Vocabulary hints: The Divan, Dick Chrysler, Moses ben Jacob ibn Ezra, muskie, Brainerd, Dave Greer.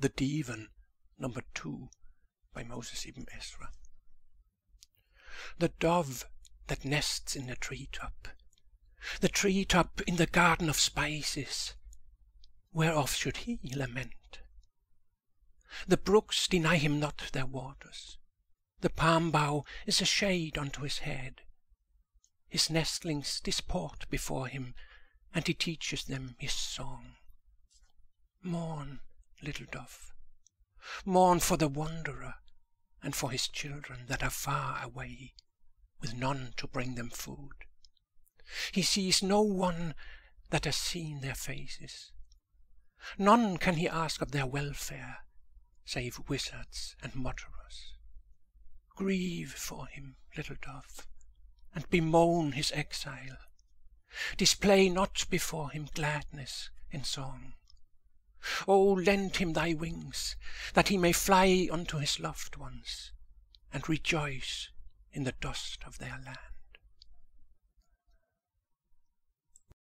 The Divan, number 2, by Moses ibn Ezra. The dove that nests in the treetop in the garden of spices, whereof should he lament? The brooks deny him not their waters. The palm bough is a shade unto his head. His nestlings disport before him, and he teaches them his song. Mourn, little dove, mourn for the wanderer, and for his children that are far away, with none to bring them food. He sees no one that has seen their faces. None can he ask of their welfare, save wizards and mutterers. Grieve for him, little dove, and bemoan his exile. Display not before him gladness in song. O lend him thy wings, that he may fly unto his loved ones, and rejoice in the dust of their land.